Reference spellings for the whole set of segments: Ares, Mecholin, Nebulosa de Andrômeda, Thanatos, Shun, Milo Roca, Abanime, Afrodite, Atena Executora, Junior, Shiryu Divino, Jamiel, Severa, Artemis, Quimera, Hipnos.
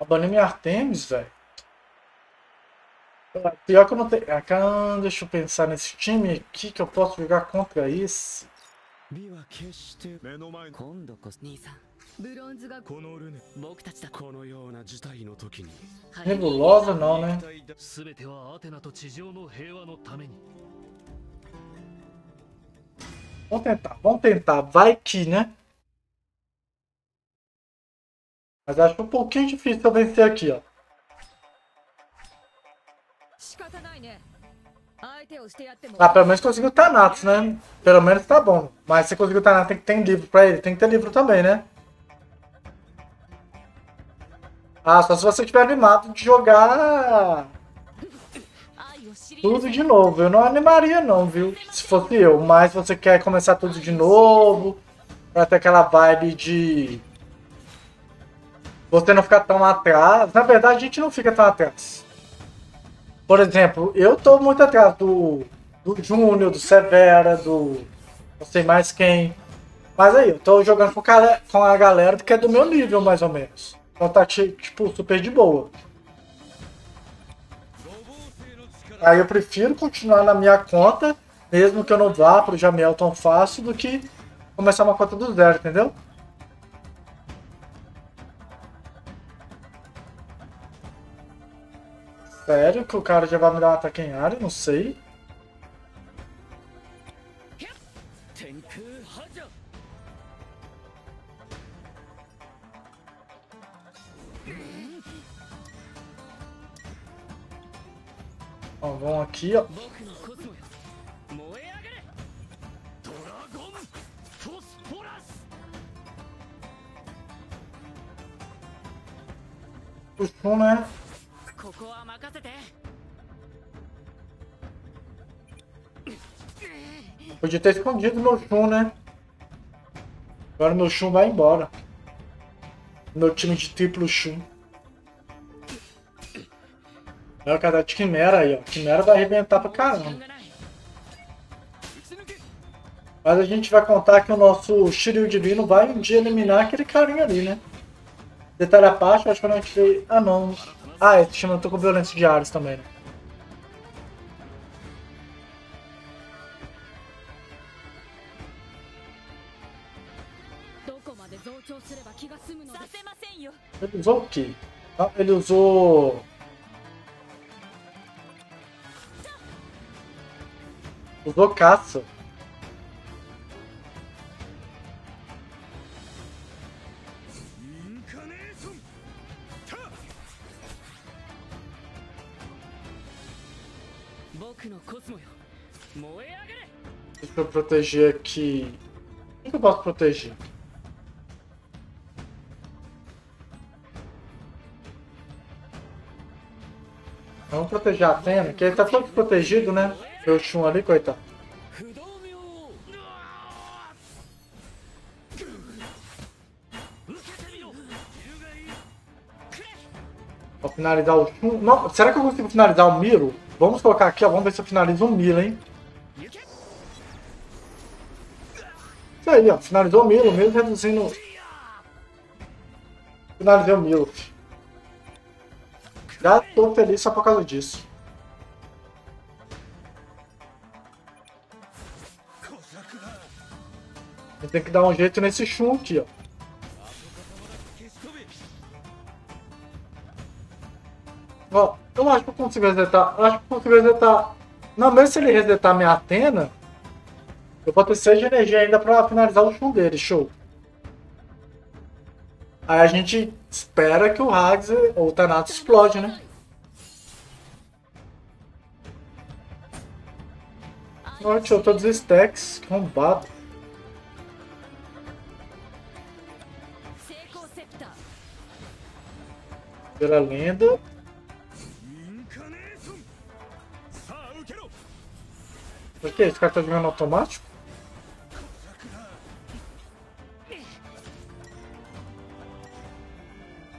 Abanime Artemis, velho. Pior que eu não tenho... Ah, deixa eu pensar nesse time aqui que eu posso jogar contra esse. Nebulosa não, né? Vamos tentar, vai que, né? Mas acho um pouquinho difícil eu vencer aqui, ó. Ah, pelo menos conseguiu o Thanatos, né? Pelo menos tá bom. Mas se conseguiu o Thanatos, tem que ter livro pra ele. Tem que ter livro também, né? Ah, só se você tiver animado de jogar tudo de novo. Eu não animaria não, viu? Se fosse eu. Mas você quer começar tudo de novo, pra ter aquela vibe de... você não ficar tão atrás. Na verdade, a gente não fica tão atrás. Por exemplo, eu tô muito atrás do Junior, do Severa, do não sei mais quem. Mas aí, eu tô jogando com a galera que é do meu nível, mais ou menos. Então tá, tipo, super de boa. Aí eu prefiro continuar na minha conta, mesmo que eu não vá pro Jamiel tão fácil, do que começar uma conta do zero, entendeu? Sério que o cara já vai me dar um ataque em área? Não sei. Ó, vamos aqui, ó. Puxou, né? Podia ter escondido meu Shun, né? Agora meu Shun vai embora. Meu time de triplo Shun. É o cara de Quimera aí, ó. Quimera vai arrebentar pra caramba. Mas a gente vai contar que o nosso Shiryu Divino vai um dia eliminar aquele carinha ali, né? Detalhe à parte, eu acho que eu não tirei... Ah, não. Ah, esse time eu tô com violência de Ares também, né? Ele usou o quê? Ah, ele usou... usou caça. Deixa eu proteger aqui. O que eu posso proteger? Vamos proteger a Atena, que ele tá todo protegido, né? Meu Shun ali, coitado. Vou finalizar o Shun. Não, será que eu consigo finalizar o Milo? Vamos colocar aqui, ó. Vamos ver se eu finalizo o Milo, hein? Isso aí, ó. Finalizou o Milo, mesmo reduzindo. Finalizei o Milo. Já tô feliz só por causa disso. Eu tenho que dar um jeito nesse Shun aqui, ó. Ó, eu acho que eu consigo resetar. Eu acho que eu consigo resetar. Não, mesmo se ele resetar minha Atena, eu vou ter 6 de energia ainda pra finalizar o Shun dele, show. Aí a gente espera que o Hags ou o Thanatos explode, né? Agora tirou todos os stacks, que roubado. Pela lenda. O que? Esse cara tá jogando automático?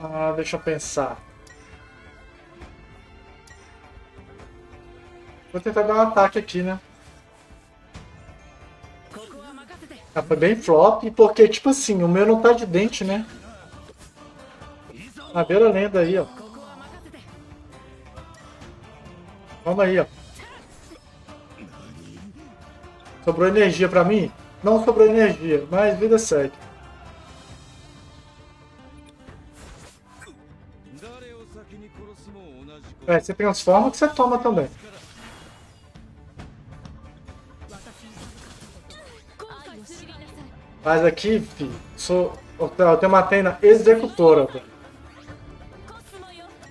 Ah, deixa eu pensar. Vou tentar dar um ataque aqui, né? Ah, foi bem flop, porque, tipo assim, o meu não tá de dente, né? Na beira lenda aí, ó. Vamos aí, ó. Sobrou energia pra mim? Não sobrou energia, mas vida segue. É, você transforma que você toma também. Mas aqui, filho, eu tenho uma Atena Executora. Véio.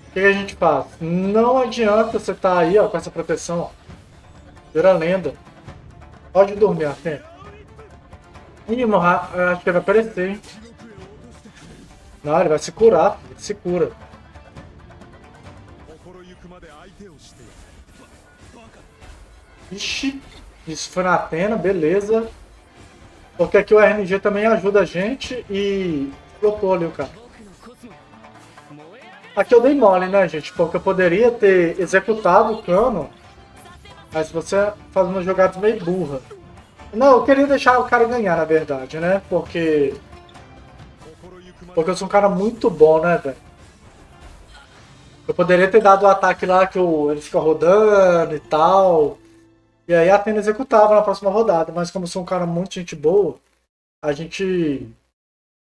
O que a gente faz? Não adianta você estar aí, ó, com essa proteção. Vira lenda. Pode dormir, Atena. Ih, acho que ele vai aparecer, hein? Não, ele vai se curar, filho. Ele se cura. Ixi, isso foi na Atena, beleza. Porque aqui o RNG também ajuda a gente e flopou ali o cara. Aqui eu dei mole, né, gente? Porque eu poderia ter executado o cano, mas você faz uma jogada meio burra. Não, eu queria deixar o cara ganhar, na verdade, né? Porque eu sou um cara muito bom, né, velho? Eu poderia ter dado o ataque lá que ele fica rodando e tal. E aí a Atena executava na próxima rodada, mas como eu sou um cara muito gente boa, a gente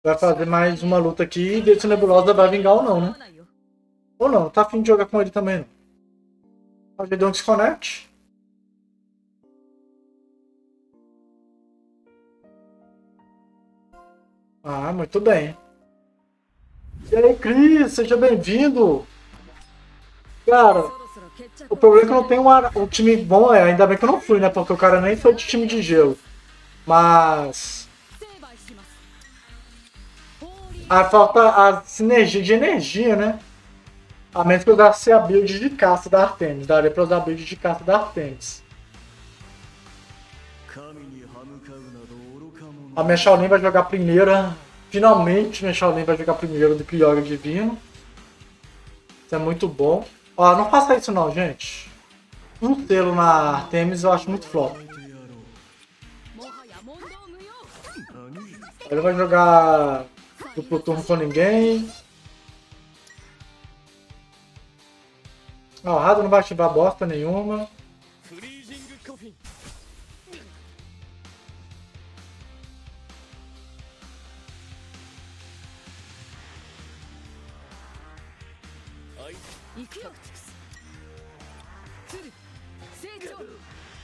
vai fazer mais uma luta aqui e ver se o Nebulosa vai vingar ou não, né? Ou não, tá afim de jogar com ele também, não. A gente deu um desconect. Ah, muito bem. E aí, Cris, seja bem-vindo! Cara... O problema é que eu não tenho um time bom, ainda bem que eu não fui, né? Porque o cara nem foi de time de gelo. Mas... falta a sinergia de energia, né? A menos que eu usasse a build de caça da Artemis. Daria pra usar a build de caça da Artemis. A Mecholin vai jogar primeira. Finalmente a Mecholin vai jogar primeiro do que Shiryu Divino. Isso é muito bom. Ó, não faça isso não, gente. Um selo na Artemis eu acho muito flop. Ele vai jogar duplo turno com ninguém. Ó, o Rado não vai ativar bosta nenhuma.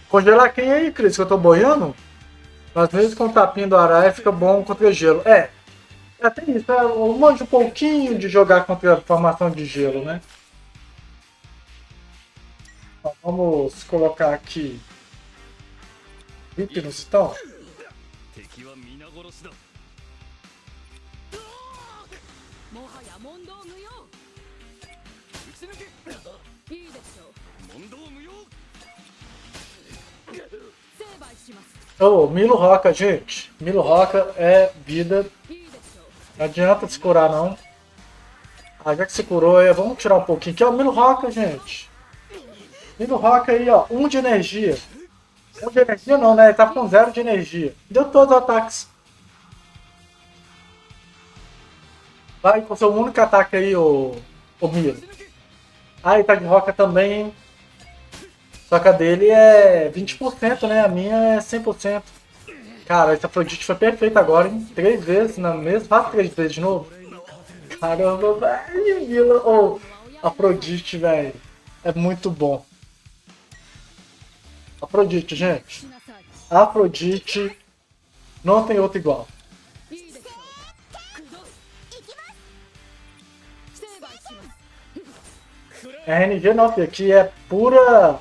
Congelar quem aí, Cris? Que eu tô boiando? Às vezes com o tapinha do Ares fica bom contra gelo. É, até isso. Eu manjo um pouquinho de jogar contra a formação de gelo, né? Então, vamos colocar aqui... Hipnos, então. Oh, Milo Roca, gente. Milo Roca é vida. Não adianta se curar, não. Ah, já que se curou, vamos tirar um pouquinho aqui. Ó, Milo Roca, gente. Milo Roca aí, ó. 1 de energia. 1 de energia não, né? Ele tava com 0 de energia. Deu todos os ataques. Vai com seu único ataque aí, o Milo. Ah, ele tá de Roca também, hein? Só que a dele é 20%, né? A minha é 100%. Cara, essa Afrodite foi perfeita agora, hein? 3 vezes na mesma. Faz 3 vezes de novo. Caramba, velho. Vila. Oh, Afrodite, velho. É muito bom. Afrodite, gente. Afrodite. Não tem outro igual. RNG não, aqui é pura.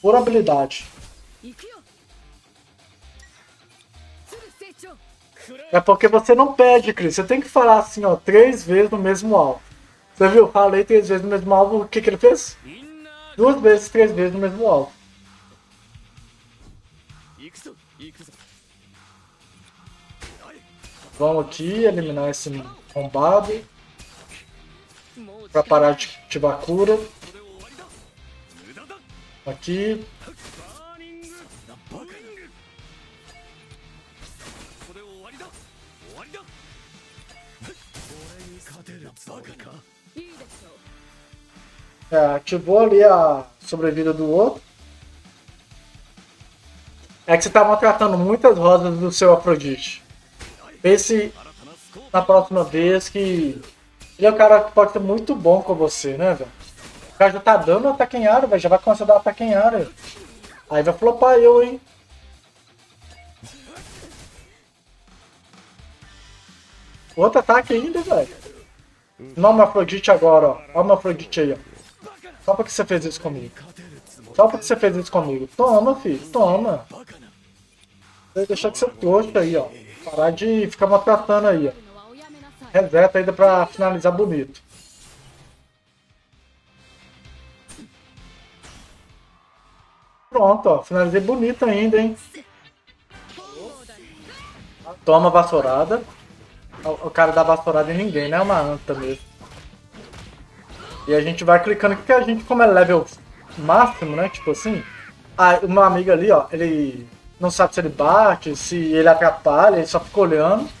Por habilidade. É porque você não pede, Cris. Você tem que falar assim, ó, 3 vezes no mesmo alvo. Você viu? Falei 3 vezes no mesmo alvo. O que que ele fez? 2 vezes, 3 vezes no mesmo alvo. Vamos aqui eliminar esse bombado. Pra parar de ativar a cura. Aqui. É, ativou ali a sobrevida do outro. É que você tá maltratando muitas rosas do seu Afrodite. Pense na próxima vez que... Ele é um cara que pode ser muito bom com você, né, velho? O cara já tá dando ataque em área, velho. Já vai começar a dar ataque em área. Aí vai flopar eu, hein? Outro ataque ainda, velho. Não, meu Afrodite agora, ó. Olha o meu Afrodite aí, ó. Só porque você fez isso comigo. Só porque você fez isso comigo. Toma, filho. Toma. Deixa que você trouxe aí, ó. Parar de ficar maltratando aí, ó. Reseta ainda pra finalizar bonito. Pronto, ó. Finalizei bonito ainda, hein? Toma a vassourada. O cara dá vassourada em ninguém, né? É uma anta mesmo. E a gente vai clicando aqui, que a gente, como é level máximo, né? Tipo assim. Ah, o meu amigo ali, ó. Ele não sabe se ele bate, se ele atrapalha. Ele só fica olhando.